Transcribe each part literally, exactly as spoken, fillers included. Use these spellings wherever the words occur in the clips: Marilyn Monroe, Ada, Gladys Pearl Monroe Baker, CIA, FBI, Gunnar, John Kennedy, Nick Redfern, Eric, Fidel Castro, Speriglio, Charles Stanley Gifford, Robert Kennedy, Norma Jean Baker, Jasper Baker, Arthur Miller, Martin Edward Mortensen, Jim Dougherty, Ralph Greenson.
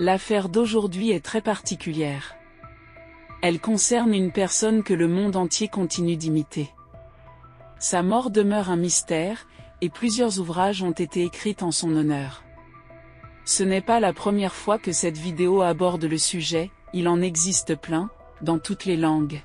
L'affaire d'aujourd'hui est très particulière. Elle concerne une personne que le monde entier continue d'imiter. Sa mort demeure un mystère, et plusieurs ouvrages ont été écrits en son honneur. Ce n'est pas la première fois que cette vidéo aborde le sujet, il en existe plein, dans toutes les langues.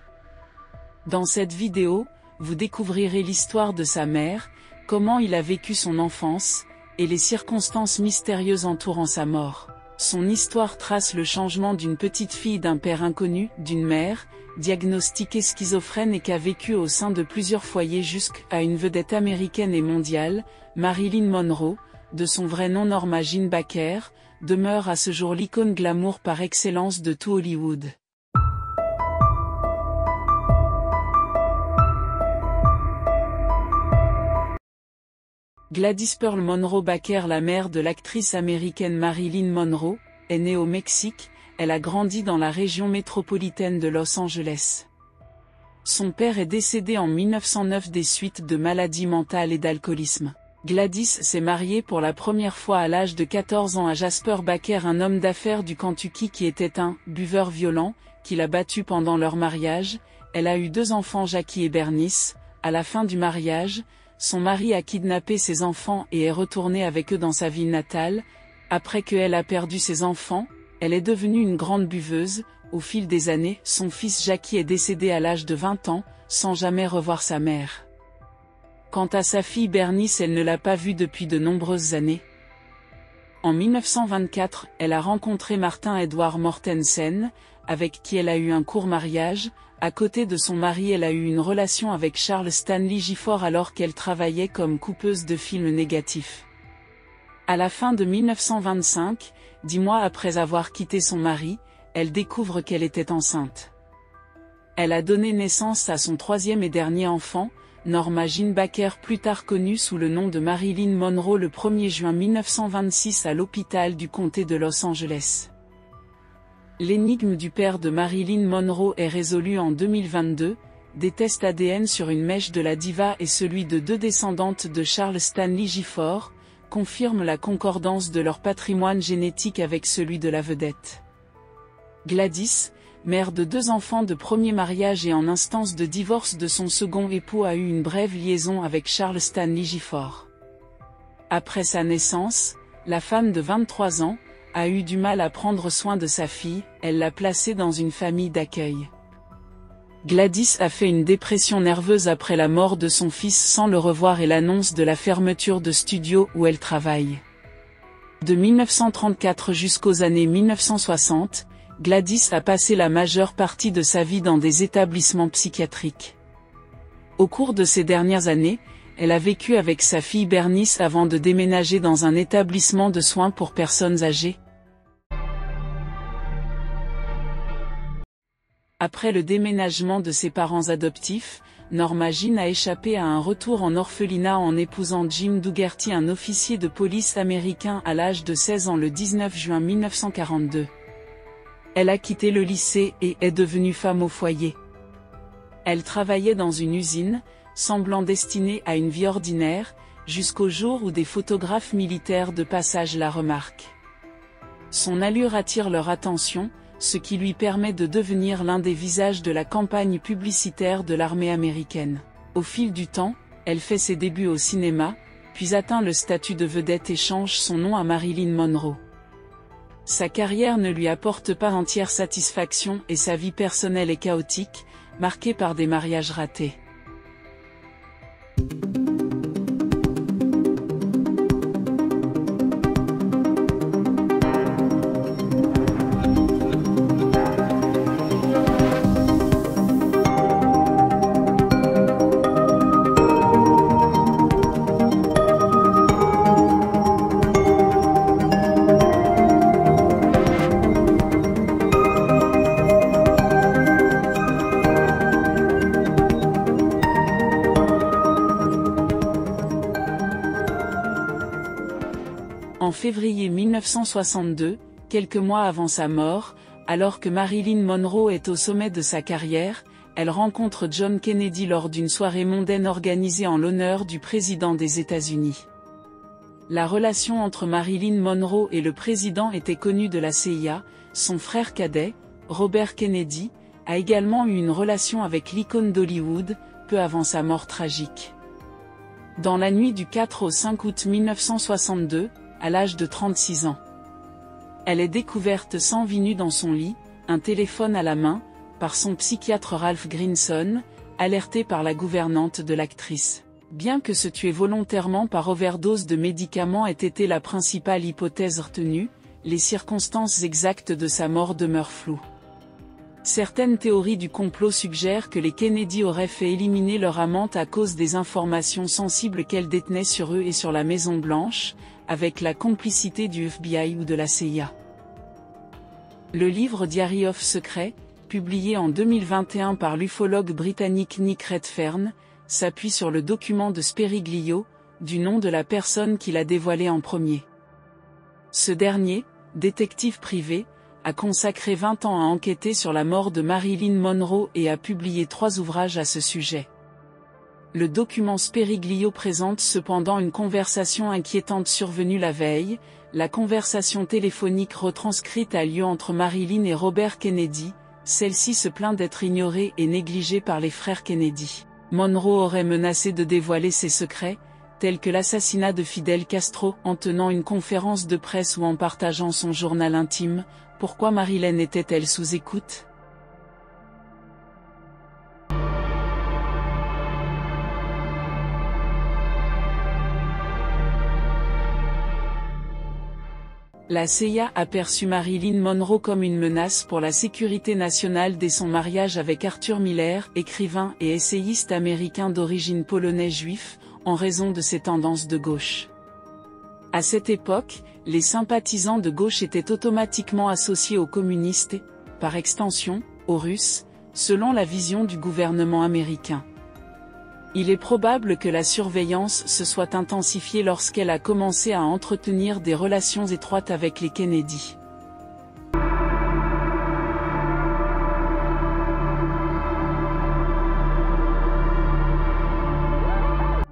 Dans cette vidéo, vous découvrirez l'histoire de sa mère, comment il a vécu son enfance, et les circonstances mystérieuses entourant sa mort. Son histoire trace le changement d'une petite fille d'un père inconnu, d'une mère, diagnostiquée schizophrène et qu'a vécu au sein de plusieurs foyers jusqu'à une vedette américaine et mondiale, Marilyn Monroe, de son vrai nom Norma Jean Baker, demeure à ce jour l'icône glamour par excellence de tout Hollywood. Gladys Pearl Monroe Baker, la mère de l'actrice américaine Marilyn Monroe, est née au Mexique, elle a grandi dans la région métropolitaine de Los Angeles. Son père est décédé en mille neuf cent neuf des suites de maladies mentales et d'alcoolisme. Gladys s'est mariée pour la première fois à l'âge de quatorze ans à Jasper Baker, un homme d'affaires du Kentucky qui était un « buveur violent », qui l'a battu pendant leur mariage. Elle a eu deux enfants, Jackie et Bernice. À la fin du mariage, son mari a kidnappé ses enfants et est retourné avec eux dans sa ville natale. Après qu'elle a perdu ses enfants, elle est devenue une grande buveuse. Au fil des années, son fils Jackie est décédé à l'âge de vingt ans, sans jamais revoir sa mère. Quant à sa fille Bernice, elle ne l'a pas vue depuis de nombreuses années. En mille neuf cent vingt-quatre, elle a rencontré Martin Edward Mortensen, avec qui elle a eu un court mariage. À côté de son mari, elle a eu une relation avec Charles Stanley Gifford alors qu'elle travaillait comme coupeuse de films négatifs. À la fin de mille neuf cent vingt-cinq, dix mois après avoir quitté son mari, elle découvre qu'elle était enceinte. Elle a donné naissance à son troisième et dernier enfant, Norma Jean Baker, plus tard connue sous le nom de Marilyn Monroe, le premier juin mille neuf cent vingt-six à l'hôpital du comté de Los Angeles. L'énigme du père de Marilyn Monroe est résolue en deux mille vingt-deux, des tests A D N sur une mèche de la diva et celui de deux descendantes de Charles Stanley Gifford confirment la concordance de leur patrimoine génétique avec celui de la vedette. Gladys, mère de deux enfants de premier mariage et en instance de divorce de son second époux, a eu une brève liaison avec Charles Stanley Gifford. Après sa naissance, la femme de vingt-trois ans, a eu du mal à prendre soin de sa fille, elle l'a placée dans une famille d'accueil. Gladys a fait une dépression nerveuse après la mort de son fils sans le revoir et l'annonce de la fermeture de studio où elle travaille. De mille neuf cent trente-quatre jusqu'aux années mille neuf cent soixante, Gladys a passé la majeure partie de sa vie dans des établissements psychiatriques. Au cours de ces dernières années, elle a vécu avec sa fille Bernice avant de déménager dans un établissement de soins pour personnes âgées. Après le déménagement de ses parents adoptifs, Norma Jean a échappé à un retour en orphelinat en épousant Jim Dougherty, un officier de police américain, à l'âge de seize ans le dix-neuf juin mille neuf cent quarante-deux. Elle a quitté le lycée et est devenue femme au foyer. Elle travaillait dans une usine, semblant destinée à une vie ordinaire, jusqu'au jour où des photographes militaires de passage la remarquent. Son allure attire leur attention, ce qui lui permet de devenir l'un des visages de la campagne publicitaire de l'armée américaine. Au fil du temps, elle fait ses débuts au cinéma, puis atteint le statut de vedette et change son nom à Marilyn Monroe. Sa carrière ne lui apporte pas entière satisfaction et sa vie personnelle est chaotique, marquée par des mariages ratés. En février mille neuf cent soixante-deux, quelques mois avant sa mort, alors que Marilyn Monroe est au sommet de sa carrière, elle rencontre John Kennedy lors d'une soirée mondaine organisée en l'honneur du président des États-Unis. La relation entre Marilyn Monroe et le président était connue de la C I A, son frère cadet, Robert Kennedy, a également eu une relation avec l'icône d'Hollywood, peu avant sa mort tragique. Dans la nuit du quatre au cinq août mille neuf cent soixante-deux, à l'âge de trente-six ans. Elle est découverte sans vie nue dans son lit, un téléphone à la main, par son psychiatre Ralph Greenson, alerté par la gouvernante de l'actrice. Bien que se tuer volontairement par overdose de médicaments ait été la principale hypothèse retenue, les circonstances exactes de sa mort demeurent floues. Certaines théories du complot suggèrent que les Kennedy auraient fait éliminer leur amante à cause des informations sensibles qu'elle détenait sur eux et sur la Maison-Blanche, avec la complicité du F B I ou de la C I A. Le livre Diary of Secret, publié en deux mille vingt et un par l'ufologue britannique Nick Redfern, s'appuie sur le document de Speriglio, du nom de la personne qui l'a dévoilé en premier. Ce dernier, détective privé, a consacré vingt ans à enquêter sur la mort de Marilyn Monroe et a publié trois ouvrages à ce sujet. Le document Speriglio présente cependant une conversation inquiétante survenue la veille, la conversation téléphonique retranscrite a lieu entre Marilyn et Robert Kennedy, celle-ci se plaint d'être ignorée et négligée par les frères Kennedy. Monroe aurait menacé de dévoiler ses secrets, tels que l'assassinat de Fidel Castro en tenant une conférence de presse ou en partageant son journal intime. Pourquoi Marilyn était-elle sous écoute ? La C I A a perçu Marilyn Monroe comme une menace pour la sécurité nationale dès son mariage avec Arthur Miller, écrivain et essayiste américain d'origine polonais-juif, en raison de ses tendances de gauche. À cette époque, les sympathisants de gauche étaient automatiquement associés aux communistes et, par extension, aux Russes, selon la vision du gouvernement américain. Il est probable que la surveillance se soit intensifiée lorsqu'elle a commencé à entretenir des relations étroites avec les Kennedy.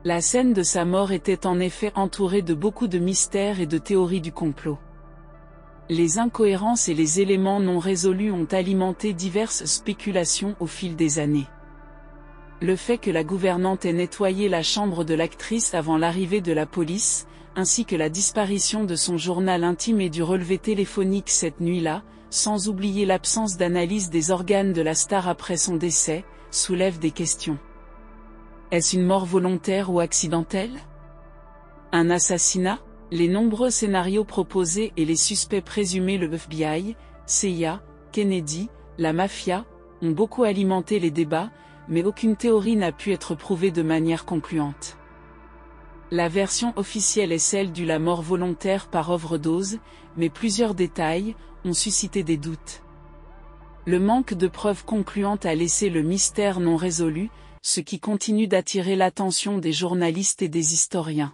La scène de sa mort était en effet entourée de beaucoup de mystères et de théories du complot. Les incohérences et les éléments non résolus ont alimenté diverses spéculations au fil des années. Le fait que la gouvernante ait nettoyé la chambre de l'actrice avant l'arrivée de la police, ainsi que la disparition de son journal intime et du relevé téléphonique cette nuit-là, sans oublier l'absence d'analyse des organes de la star après son décès, soulève des questions. Est-ce une mort volontaire ou accidentelle? Un assassinat? Les nombreux scénarios proposés et les suspects présumés, le F B I, C I A, Kennedy, la mafia, ont beaucoup alimenté les débats, mais aucune théorie n'a pu être prouvée de manière concluante. La version officielle est celle du la mort volontaire par overdose, mais plusieurs détails ont suscité des doutes. Le manque de preuves concluantes a laissé le mystère non résolu, ce qui continue d'attirer l'attention des journalistes et des historiens.